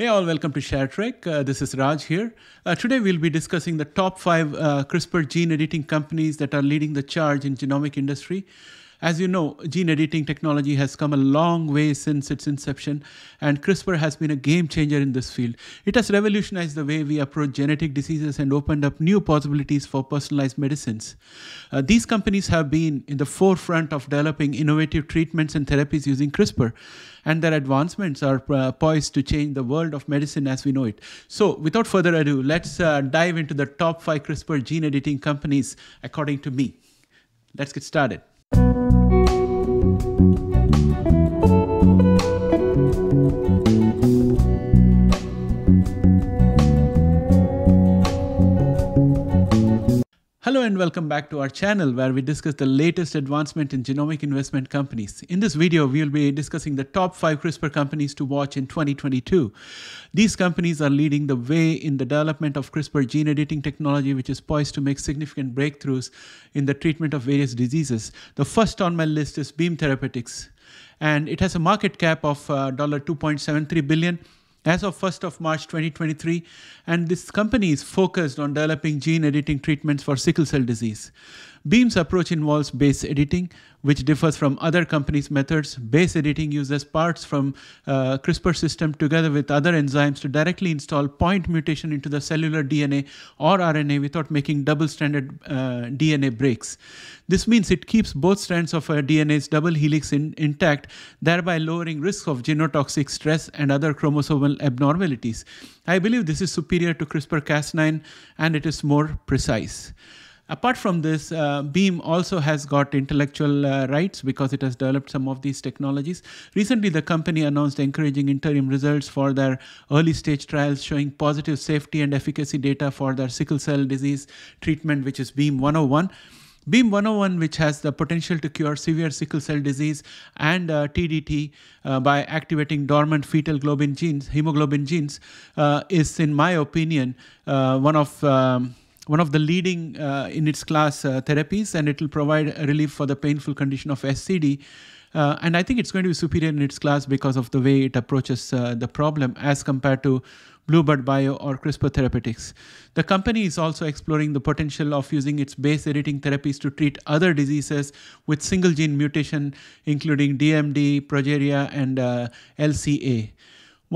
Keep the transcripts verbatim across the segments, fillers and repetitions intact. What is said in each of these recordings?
Hey all, welcome to ShareTrek. Uh, this is Raj here. Uh, today we'll be discussing the top five uh, CRISPR gene editing companies that are leading the charge in genomic industry. As you know, gene editing technology has come a long way since its inception, and CRISPR has been a game changer in this field. It has revolutionized the way we approach genetic diseases and opened up new possibilities for personalized medicines. Uh, these companies have been in the forefront of developing innovative treatments and therapies using CRISPR, and their advancements are uh, poised to change the world of medicine as we know it. So without further ado, let's uh, dive into the top five CRISPR gene editing companies according to me. Let's get started. Hello and welcome back to our channel where we discuss the latest advancement in genomic investment companies. In this video, we will be discussing the top five CRISPR companies to watch in twenty twenty-two. These companies are leading the way in the development of CRISPR gene editing technology, which is poised to make significant breakthroughs in the treatment of various diseases. The first on my list is Beam Therapeutics, and it has a market cap of uh, two point seven three billion dollars. As of first of March twenty twenty-three, and this company is focused on developing gene editing treatments for sickle cell disease. Beam's approach involves base editing, which differs from other companies' methods. Base editing uses parts from uh, CRISPR system together with other enzymes to directly install point mutation into the cellular D N A or R N A without making double-stranded uh, D N A breaks. This means it keeps both strands of a D N A's double helix in, intact, thereby lowering risks of genotoxic stress and other chromosomal abnormalities. I believe this is superior to CRISPR Cas nine, and it is more precise. Apart from this, uh, Beam also has got intellectual uh, rights because it has developed some of these technologies. Recently, the company announced encouraging interim results for their early stage trials showing positive safety and efficacy data for their sickle cell disease treatment, which is Beam one oh one. Beam one oh one, which has the potential to cure severe sickle cell disease and uh, T D T uh, by activating dormant fetal globin genes, hemoglobin genes, uh, is, in my opinion, uh, one of... Um, One of the leading uh, in its class uh, therapies, and it will provide relief for the painful condition of S C D. Uh, and I think it's going to be superior in its class because of the way it approaches uh, the problem as compared to Bluebird Bio or CRISPR Therapeutics. The company is also exploring the potential of using its base editing therapies to treat other diseases with single gene mutation, including D M D, progeria, and uh, L C A.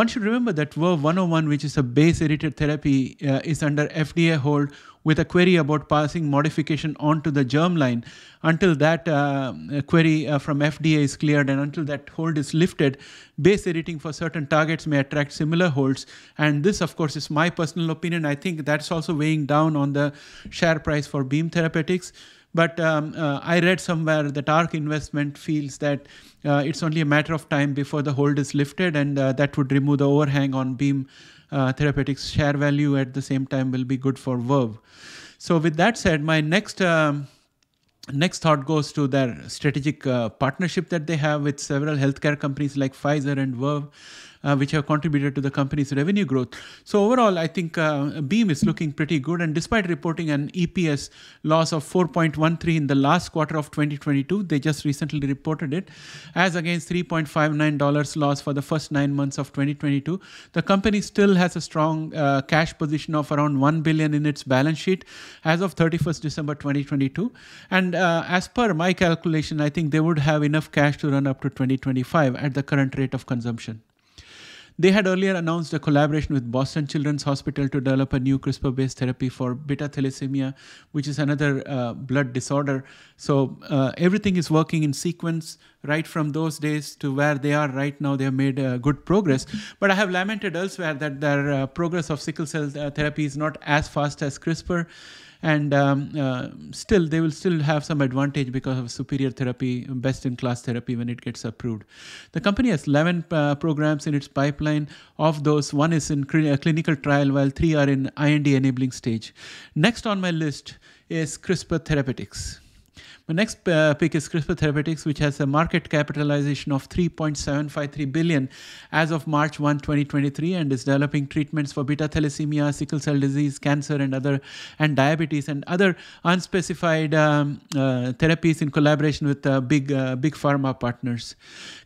One should remember that Verve one oh one, which is a base-edited therapy, uh, is under F D A hold with a query about passing modification onto the germline. Until that uh, query uh, from F D A is cleared and until that hold is lifted, base editing for certain targets may attract similar holds. And this, of course, is my personal opinion. I think that's also weighing down on the share price for Beam Therapeutics. But um, uh, I read somewhere that ARK investment feels that uh, it's only a matter of time before the hold is lifted, and uh, that would remove the overhang on Beam uh, Therapeutics share value. At the same time, will be good for Verve. So with that said, my next um, next thought goes to their strategic uh, partnership that they have with several healthcare companies like Pfizer and Verve, Uh, which have contributed to the company's revenue growth. So overall, I think uh, Beam is looking pretty good. And despite reporting an E P S loss of four point one three in the last quarter of twenty twenty-two, they just recently reported it, as against three point five nine dollars loss for the first nine months of twenty twenty-two. The company still has a strong uh, cash position of around one billion dollars in its balance sheet as of thirty-first December twenty twenty-two. And uh, as per my calculation, I think they would have enough cash to run up to twenty twenty-five at the current rate of consumption. They had earlier announced a collaboration with Boston Children's Hospital to develop a new CRISPR-based therapy for beta thalassemia, which is another uh, blood disorder. So uh, everything is working in sequence right from those days to where they are right now. They have made uh, good progress. But I have lamented elsewhere that their uh, progress of sickle cell therapy is not as fast as CRISPR. And um, uh, still, they will still have some advantage because of superior therapy, best-in-class therapy when it gets approved. The company has eleven uh, programs in its pipeline. Of those, one is in cl- clinical trial, while three are in I N D enabling stage. Next on my list is CRISPR Therapeutics. My next uh, pick is CRISPR Therapeutics, which has a market capitalization of three point seven five three billion dollars as of March first, twenty twenty-three, and is developing treatments for beta thalassemia, sickle cell disease, cancer, and other and diabetes and other unspecified um, uh, therapies in collaboration with uh, big uh, big pharma partners.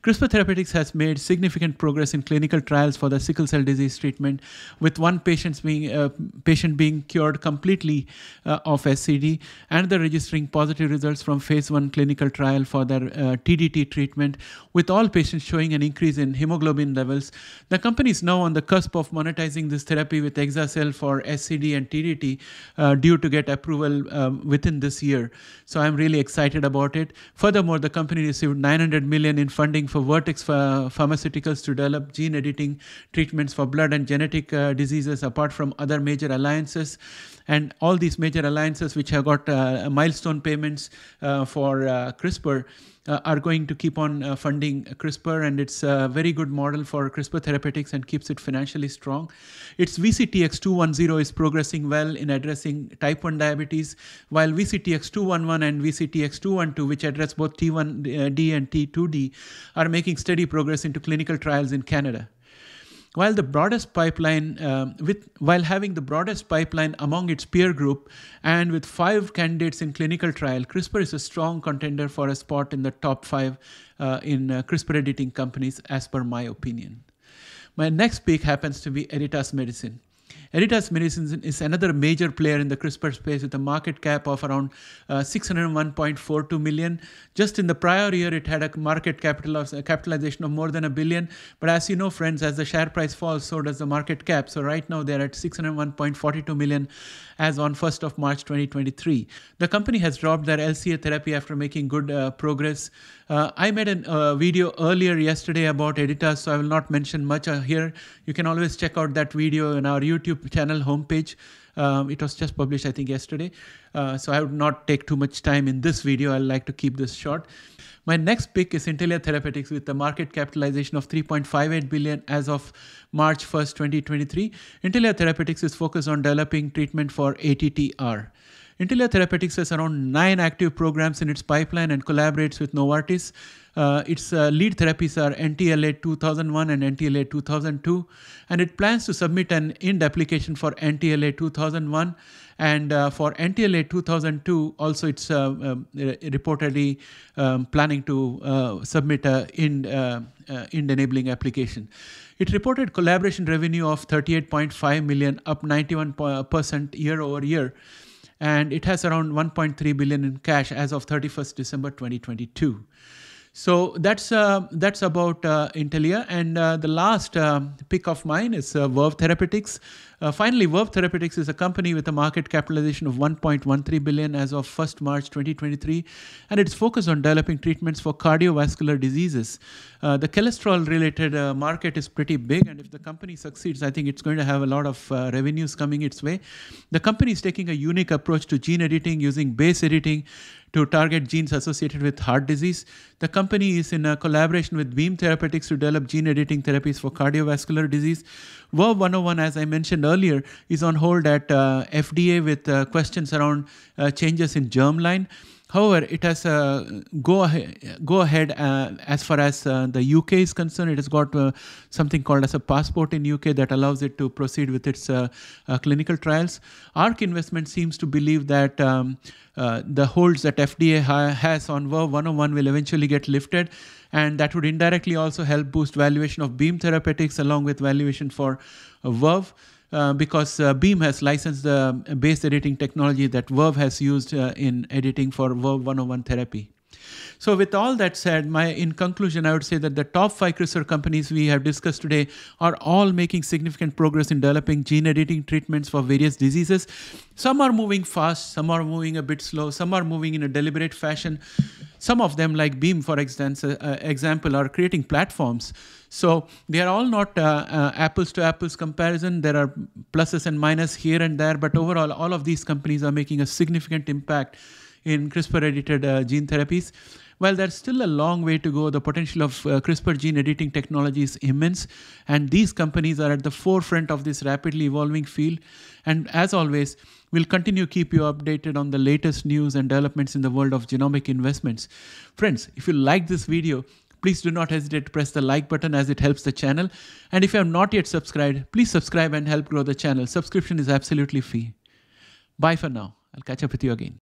CRISPR Therapeutics has made significant progress in clinical trials for the sickle cell disease treatment, with one patient being uh, patient being cured completely uh, of S C D, and they're registering positive results from phase one clinical trial for their uh, T D T treatment, with all patients showing an increase in hemoglobin levels. The company is now on the cusp of monetizing this therapy with Exacel for S C D and T D T, uh, due to get approval um, within this year. So I'm really excited about it. Furthermore, the company received nine hundred million dollars in funding for Vertex Pharmaceuticals to develop gene editing treatments for blood and genetic uh, diseases, apart from other major alliances. And all these major alliances, which have got uh, milestone payments uh, for uh, CRISPR, Uh, are going to keep on uh, funding CRISPR, and it's a very good model for CRISPR Therapeutics and keeps it financially strong. Its V C T X two ten is progressing well in addressing type one diabetes, while V C T X two eleven and V C T X two twelve, which address both T one D and T two D, are making steady progress into clinical trials in Canada. While the broadest pipeline, uh, with while having the broadest pipeline among its peer group, and with five candidates in clinical trial, CRISPR is a strong contender for a spot in the top five uh, in uh, CRISPR editing companies, as per my opinion. My next pick happens to be Editas Medicine. Editas Medicine is another major player in the CRISPR space, with a market cap of around uh, six hundred one point four two million dollars. Just in the prior year, it had a market capital of, a capitalization of more than a billion. But as you know, friends, as the share price falls, so does the market cap. So right now, they're at six hundred one point four two million dollars as on first of March, twenty twenty-three. The company has dropped their L C A therapy after making good uh, progress. Uh, I made a uh, video earlier yesterday about Editas, so I will not mention much here. You can always check out that video in our YouTube channel homepage. Um, it was just published, I think, yesterday. Uh, so I would not take too much time in this video. I'd like to keep this short. My next pick is Intellia Therapeutics, with a market capitalization of three point five eight billion dollars as of March first, twenty twenty-three. Intellia Therapeutics is focused on developing treatment for A T T R. Intellia Therapeutics has around nine active programs in its pipeline and collaborates with Novartis. Uh, its uh, lead therapies are N T L A two thousand one and N T L A two thousand two, and it plans to submit an I N D application for N T L A two thousand one, and uh, for N T L A two thousand two also it's uh, um, reportedly um, planning to uh, submit an I N D, uh, uh, I N D enabling application. It reported collaboration revenue of thirty-eight point five million dollars, up ninety-one percent year over year, and it has around one point three billion dollars in cash as of thirty-first December, twenty twenty-two. So that's uh, that's about uh, Intellia, and uh, the last uh, pick of mine is uh, Verve Therapeutics. Uh, finally, Verve Therapeutics is a company with a market capitalization of one point one three billion dollars as of first March, twenty twenty-three, and it's focused on developing treatments for cardiovascular diseases. Uh, the cholesterol-related uh, market is pretty big, and if the company succeeds, I think it's going to have a lot of uh, revenues coming its way. The company is taking a unique approach to gene editing using base editing to target genes associated with heart disease. The company is in a collaboration with Beam Therapeutics to develop gene editing therapies for cardiovascular disease. Verve one oh one, as I mentioned earlier, is on hold at uh, F D A with uh, questions around uh, changes in germline. However, it has a go ahead, go ahead uh, as far as uh, the U K is concerned. It has got uh, something called as a passport in U K that allows it to proceed with its uh, uh, clinical trials. ARK Investment seems to believe that um, uh, the holds that F D A ha has on Verve one oh one will eventually get lifted, and that would indirectly also help boost valuation of Beam Therapeutics along with valuation for uh, Verve. Uh, because uh, Beam has licensed the uh, base editing technology that Verve has used uh, in editing for Verve one oh one therapy. So with all that said, my in conclusion, I would say that the top five CRISPR companies we have discussed today are all making significant progress in developing gene editing treatments for various diseases. Some are moving fast, some are moving a bit slow, some are moving in a deliberate fashion. Some of them, like Beam, for example, are creating platforms. So they are all not uh, uh, apples to apples comparison. There are pluses and minuses here and there, but overall, all of these companies are making a significant impact in CRISPR edited uh, gene therapies. while there's still a long way to go, the potential of uh, CRISPR gene editing technology is immense, and these companies are at the forefront of this rapidly evolving field. And as always, we'll continue to keep you updated on the latest news and developments in the world of genomic investments. Friends, if you like this video, please do not hesitate to press the like button, as it helps the channel. And if you have not yet subscribed, please subscribe and help grow the channel. Subscription is absolutely free. Bye for now. I'll catch up with you again.